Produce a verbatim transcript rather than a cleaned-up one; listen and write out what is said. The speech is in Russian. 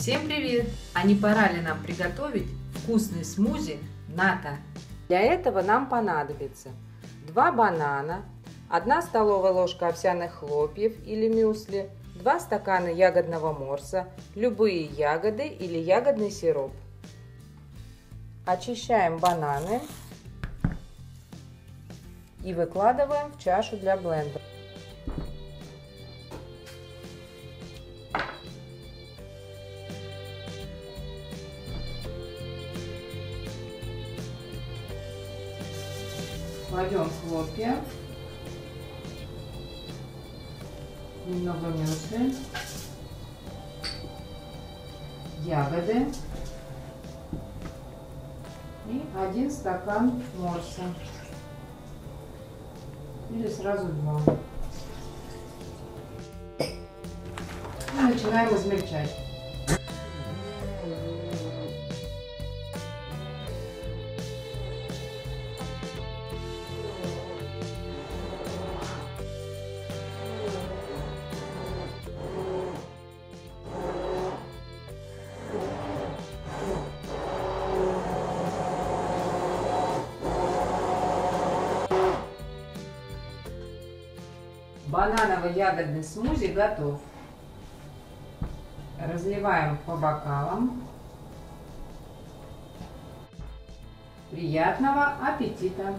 Всем привет! А не пора ли нам приготовить вкусный смузи ната? Для этого нам понадобится два банана, одна столовая ложка овсяных хлопьев или мюсли, два стакана ягодного морса, любые ягоды или ягодный сироп. Очищаем бананы и выкладываем в чашу для блендера. Кладем хлопья, немного мюсли, ягоды и один стакан морса, или сразу два. И начинаем измельчать. Бананово-ягодный смузи готов. Разливаем по бокалам. Приятного аппетита!